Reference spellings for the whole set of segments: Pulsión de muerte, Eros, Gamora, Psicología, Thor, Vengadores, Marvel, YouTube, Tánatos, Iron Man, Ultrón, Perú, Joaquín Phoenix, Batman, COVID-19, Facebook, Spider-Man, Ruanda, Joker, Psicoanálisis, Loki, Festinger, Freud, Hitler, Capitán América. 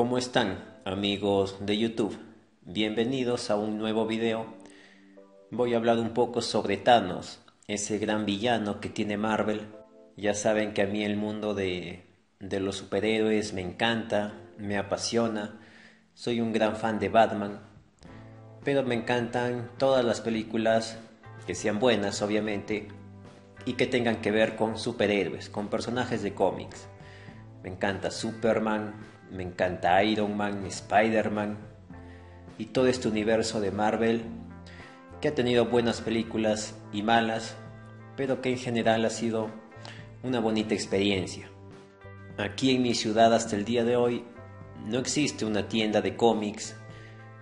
¿Cómo están, amigos de YouTube? Bienvenidos a un nuevo video. Voy a hablar un poco sobre Thanos, ese gran villano que tiene Marvel. Ya saben que a mí el mundo de los superhéroes me encanta, me apasiona. Soy un gran fan de Batman, pero me encantan todas las películas que sean buenas, obviamente, y que tengan que ver con superhéroes, con personajes de cómics. Me encanta Superman, me encanta Iron Man, Spider-Man y todo este universo de Marvel que ha tenido buenas películas y malas, pero que en general ha sido una bonita experiencia. Aquí en mi ciudad hasta el día de hoy no existe una tienda de cómics,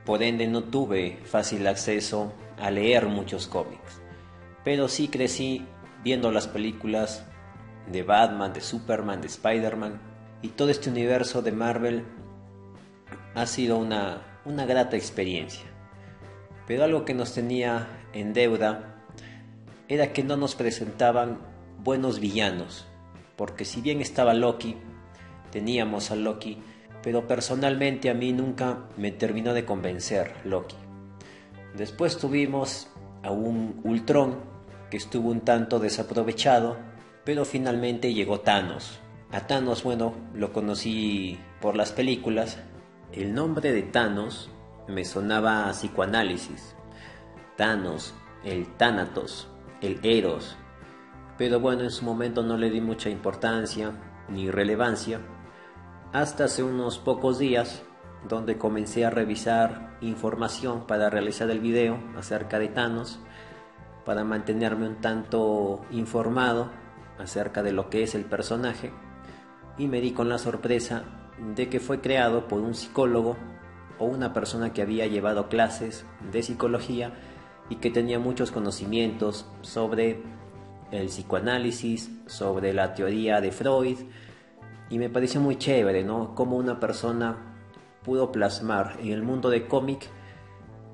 por ende no tuve fácil acceso a leer muchos cómics, pero sí crecí viendo las películas de Batman, de Superman, de Spider-Man. Y todo este universo de Marvel ha sido una grata experiencia. Pero algo que nos tenía en deuda era que no nos presentaban buenos villanos. Porque si bien estaba Loki, teníamos a Loki, pero personalmente a mí nunca me terminó de convencer Loki. Después tuvimos a un Ultrón que estuvo un tanto desaprovechado, pero finalmente llegó Thanos. A Thanos, bueno, lo conocí por las películas. El nombre de Thanos me sonaba a psicoanálisis. Thanos, el Tánatos, el Eros. Pero bueno, en su momento no le di mucha importancia ni relevancia. Hasta hace unos pocos días, donde comencé a revisar información para realizar el video acerca de Thanos, para mantenerme un tanto informado acerca de lo que es el personaje. Y me di con la sorpresa de que fue creado por un psicólogo o una persona que había llevado clases de psicología y que tenía muchos conocimientos sobre el psicoanálisis, sobre la teoría de Freud, y me pareció muy chévere, ¿no? Cómo una persona pudo plasmar en el mundo de cómic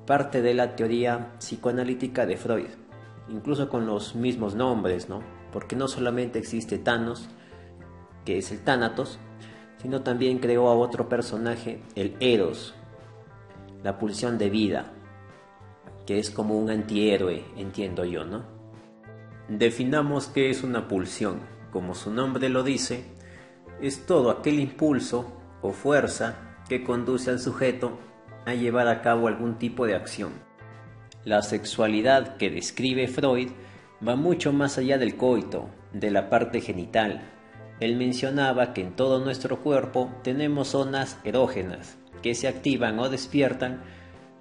parte de la teoría psicoanalítica de Freud, incluso con los mismos nombres, ¿no? Porque no solamente existe Thanos, que es el Tánatos, sino también creó a otro personaje, el Eros, la pulsión de vida, que es como un antihéroe, entiendo yo, ¿no? Definamos qué es una pulsión. Como su nombre lo dice, es todo aquel impulso o fuerza que conduce al sujeto a llevar a cabo algún tipo de acción. La sexualidad que describe Freud va mucho más allá del coito, de la parte genital. Él mencionaba que en todo nuestro cuerpo tenemos zonas erógenas que se activan o despiertan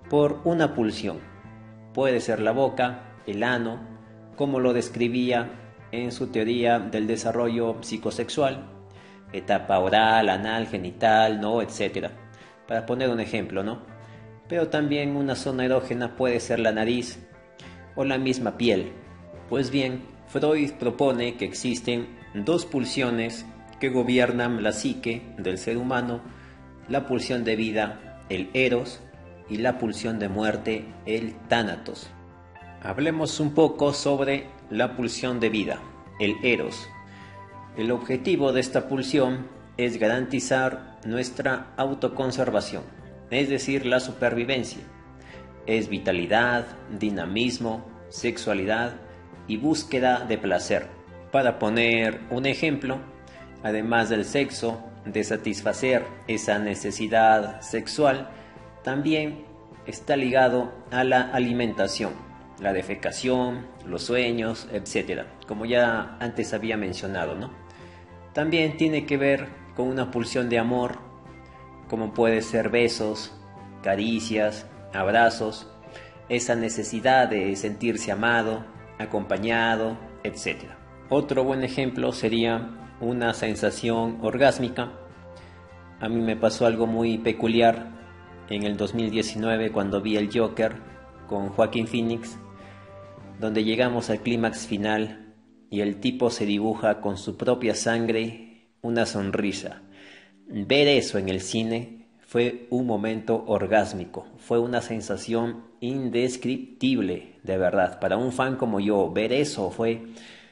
por una pulsión. Puede ser la boca, el ano, como lo describía en su teoría del desarrollo psicosexual, etapa oral, anal, genital, ¿no?, etc. Para poner un ejemplo, ¿no? Pero también una zona erógena puede ser la nariz o la misma piel. Pues bien, Freud propone que existen dos pulsiones que gobiernan la psique del ser humano: la pulsión de vida, el Eros, y la pulsión de muerte, el Tánatos. Hablemos un poco sobre la pulsión de vida, el Eros. El objetivo de esta pulsión es garantizar nuestra autoconservación, es decir, la supervivencia. Es vitalidad, dinamismo, sexualidad y búsqueda de placer. Para poner un ejemplo, además del sexo, de satisfacer esa necesidad sexual, también está ligado a la alimentación, la defecación, los sueños, etc., como ya antes había mencionado, ¿no? También tiene que ver con una pulsión de amor, como puede ser besos, caricias, abrazos, esa necesidad de sentirse amado, acompañado, etc. Otro buen ejemplo sería una sensación orgásmica. A mí me pasó algo muy peculiar en el 2019 cuando vi el Joker con Joaquín Phoenix, donde llegamos al clímax final y el tipo se dibuja con su propia sangre una sonrisa. Ver eso en el cine fue un momento orgásmico, fue una sensación indescriptible, de verdad. Para un fan como yo, ver eso fue...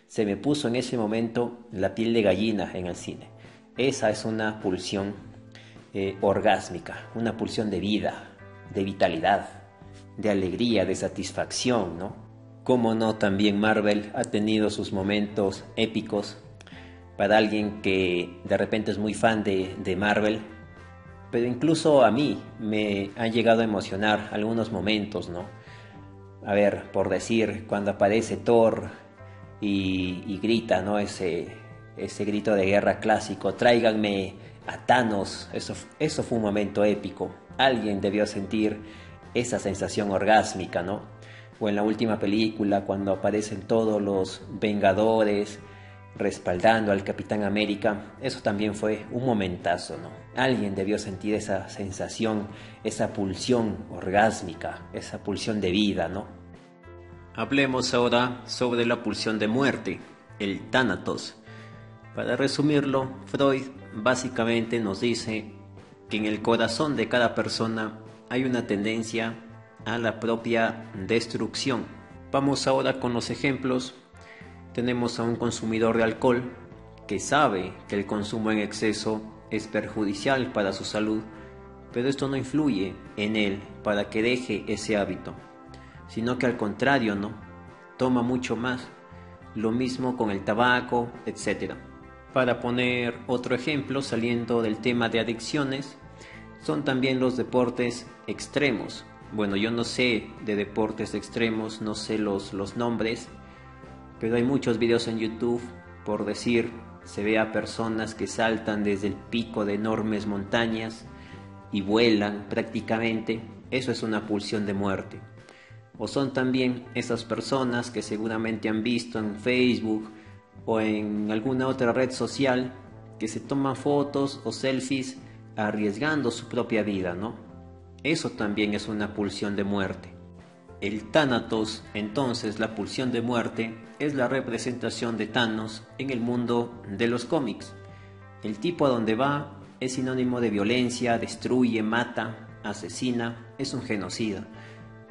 Se me puso en ese momento la piel de gallina en el cine. Esa es una pulsión orgásmica, una pulsión de vida, de vitalidad, de alegría, de satisfacción, ¿no? Cómo no, también Marvel ha tenido sus momentos épicos. Para alguien que de repente es muy fan de Marvel, pero incluso a mí me han llegado a emocionar algunos momentos, ¿no? A ver, por decir, cuando aparece Thor y grita, ¿no? Ese grito de guerra clásico, tráiganme a Thanos, eso fue un momento épico. Alguien debió sentir esa sensación orgásmica, ¿no? O en la última película, cuando aparecen todos los Vengadores respaldando al Capitán América, eso también fue un momentazo, ¿no? Alguien debió sentir esa sensación, esa pulsión orgásmica, esa pulsión de vida, ¿no? Hablemos ahora sobre la pulsión de muerte, el Tánatos. Para resumirlo, Freud básicamente nos dice que en el corazón de cada persona hay una tendencia a la propia destrucción. Vamos ahora con los ejemplos. Tenemos a un consumidor de alcohol que sabe que el consumo en exceso es perjudicial para su salud, pero esto no influye en él para que deje ese hábito, sino que al contrario, ¿no? Toma mucho más. Lo mismo con el tabaco, etc. Para poner otro ejemplo, saliendo del tema de adicciones, son también los deportes extremos. Bueno, yo no sé de deportes extremos, no sé los nombres, pero hay muchos videos en YouTube, por decir, se ve a personas que saltan desde el pico de enormes montañas y vuelan prácticamente. Eso es una pulsión de muerte. O son también esas personas que seguramente han visto en Facebook o en alguna otra red social que se toman fotos o selfies arriesgando su propia vida, ¿no? Eso también es una pulsión de muerte. El Tánatos, entonces la pulsión de muerte, es la representación de Thanos en el mundo de los cómics. El tipo a donde va es sinónimo de violencia, destruye, mata, asesina, es un genocida.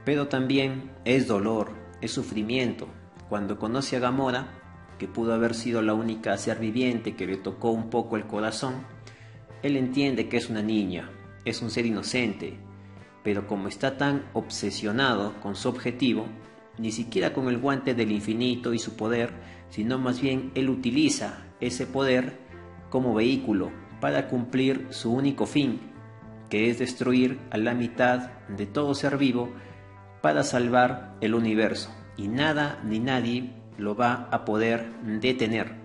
Pero también es dolor, es sufrimiento. Cuando conoce a Gamora, que pudo haber sido la única ser viviente que le tocó un poco el corazón, él entiende que es una niña, es un ser inocente, pero como está tan obsesionado con su objetivo, ni siquiera con el guante del infinito y su poder, sino más bien él utiliza ese poder como vehículo para cumplir su único fin, que es destruir a la mitad de todo ser vivo para salvar el universo, y nada ni nadie lo va a poder detener.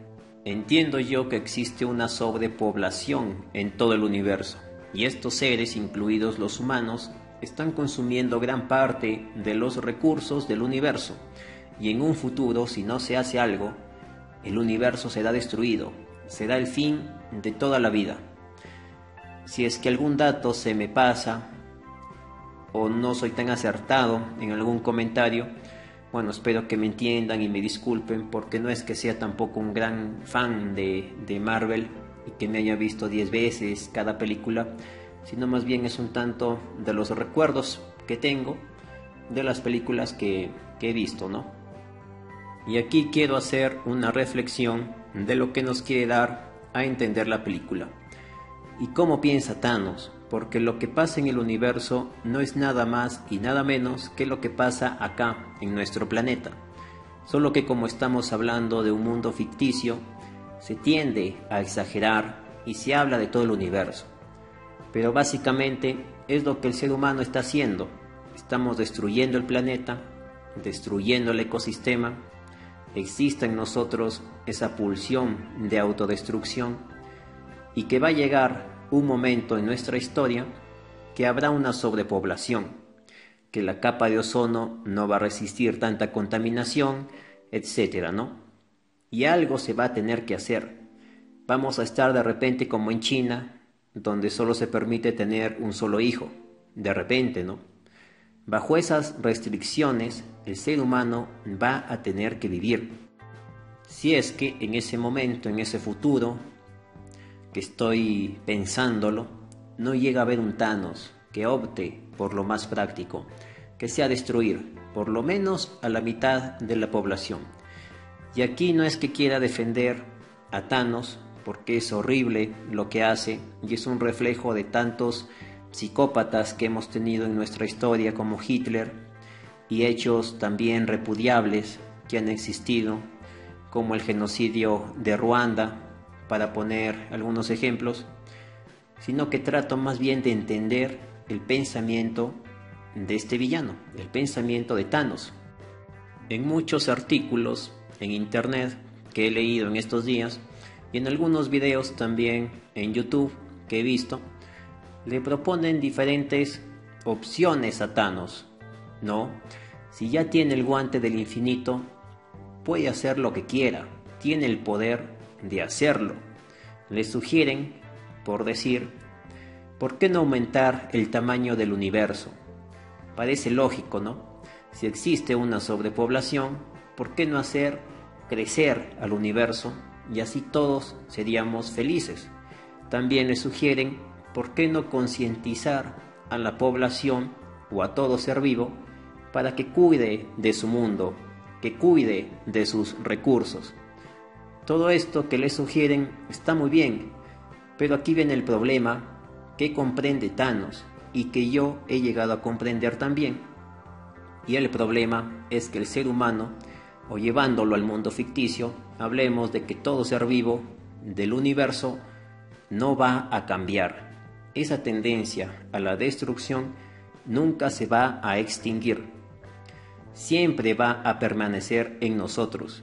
Entiendo yo que existe una sobrepoblación en todo el universo, y estos seres, incluidos los humanos, están consumiendo gran parte de los recursos del universo, y en un futuro, si no se hace algo, el universo será destruido, será el fin de toda la vida. Si es que algún dato se me pasa, o no soy tan acertado en algún comentario, bueno, espero que me entiendan y me disculpen, porque no es que sea tampoco un gran fan de Marvel y que me haya visto 10 veces cada película, sino más bien es un tanto de los recuerdos que tengo de las películas que he visto, ¿no? Y aquí quiero hacer una reflexión de lo que nos quiere dar a entender la película y cómo piensa Thanos, porque lo que pasa en el universo no es nada más y nada menos que lo que pasa acá en nuestro planeta, solo que como estamos hablando de un mundo ficticio, se tiende a exagerar y se habla de todo el universo, pero básicamente es lo que el ser humano está haciendo. Estamos destruyendo el planeta, destruyendo el ecosistema. Existe en nosotros esa pulsión de autodestrucción, y que va a llegar un momento en nuestra historia que habrá una sobrepoblación, que la capa de ozono no va a resistir tanta contaminación, etcétera, ¿no? Y algo se va a tener que hacer. Vamos a estar de repente como en China, donde solo se permite tener un solo hijo, de repente, ¿no? Bajo esas restricciones, el ser humano va a tener que vivir. Si es que en ese momento, en ese futuro, que estoy pensándolo, no llega a haber un Thanos que opte por lo más práctico, que sea destruir por lo menos a la mitad de la población. Y aquí no es que quiera defender a Thanos, porque es horrible lo que hace y es un reflejo de tantos psicópatas que hemos tenido en nuestra historia como Hitler, y hechos también repudiables que han existido como el genocidio de Ruanda, para poner algunos ejemplos, sino que trato más bien de entender el pensamiento de este villano, el pensamiento de Thanos. En muchos artículos en internet que he leído en estos días y en algunos videos también en YouTube que he visto, le proponen diferentes opciones a Thanos, ¿no? Si ya tiene el guante del infinito, puede hacer lo que quiera, tiene el poder de hacerlo. Le sugieren, por decir, ¿por qué no aumentar el tamaño del universo? Parece lógico, ¿no? Si existe una sobrepoblación, ¿por qué no hacer crecer al universo? Y así todos seríamos felices. También le sugieren, ¿por qué no concientizar a la población o a todo ser vivo para que cuide de su mundo, que cuide de sus recursos? Todo esto que le sugieren está muy bien, pero aquí viene el problema que comprende Thanos y que yo he llegado a comprender también. Y el problema es que el ser humano, o llevándolo al mundo ficticio, hablemos de que todo ser vivo del universo no va a cambiar. Esa tendencia a la destrucción nunca se va a extinguir. Siempre va a permanecer en nosotros.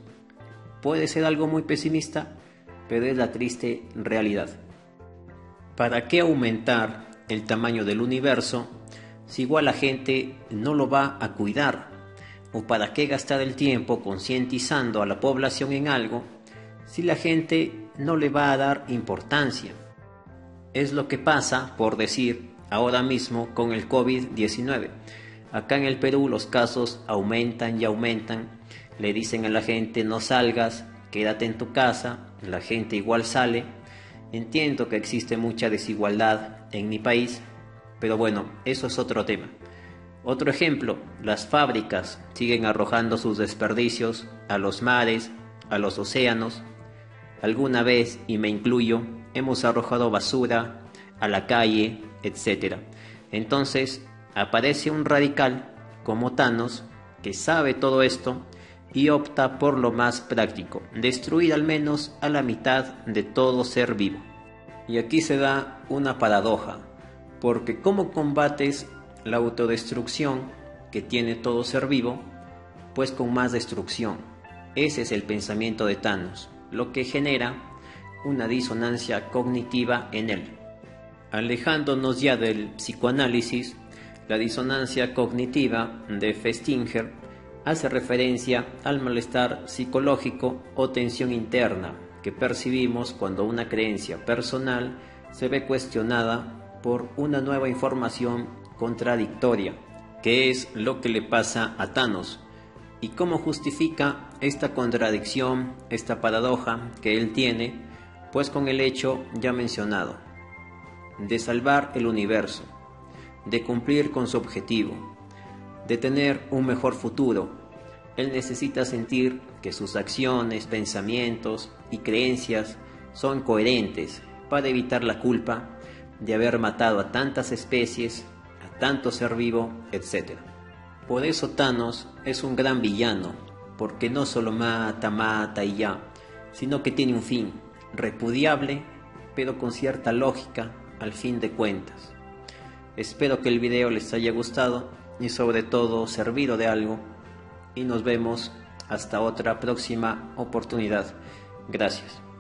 Puede ser algo muy pesimista, pero es la triste realidad. ¿Para qué aumentar el tamaño del universo si igual la gente no lo va a cuidar? ¿O para qué gastar el tiempo concientizando a la población en algo si la gente no le va a dar importancia? Es lo que pasa, por decir, ahora mismo con el COVID-19. Acá en el Perú los casos aumentan y aumentan. Le dicen a la gente no salgas, quédate en tu casa, la gente igual sale. Entiendo que existe mucha desigualdad en mi país, pero bueno, eso es otro tema. Otro ejemplo, las fábricas siguen arrojando sus desperdicios a los mares, a los océanos. Alguna vez, y me incluyo, hemos arrojado basura a la calle, etc. Entonces, aparece un radical como Thanos que sabe todo esto y opta por lo más práctico, destruir al menos a la mitad de todo ser vivo. Y aquí se da una paradoja, porque ¿cómo combates la autodestrucción que tiene todo ser vivo? Pues con más destrucción. Ese es el pensamiento de Thanos, lo que genera una disonancia cognitiva en él. Alejándonos ya del psicoanálisis, la disonancia cognitiva de Festinger hace referencia al malestar psicológico o tensión interna que percibimos cuando una creencia personal se ve cuestionada por una nueva información contradictoria, que es lo que le pasa a Thanos. ¿Y cómo justifica esta contradicción, esta paradoja que él tiene? Pues con el hecho ya mencionado, de salvar el universo, de cumplir con su objetivo, de tener un mejor futuro. Él necesita sentir que sus acciones, pensamientos y creencias son coherentes para evitar la culpa de haber matado a tantas especies, a tanto ser vivo, etc. Por eso Thanos es un gran villano, porque no solo mata y ya, sino que tiene un fin, repudiable, pero con cierta lógica al fin de cuentas. Espero que el video les haya gustado y sobre todo servido de algo, y nos vemos hasta otra próxima oportunidad. Gracias.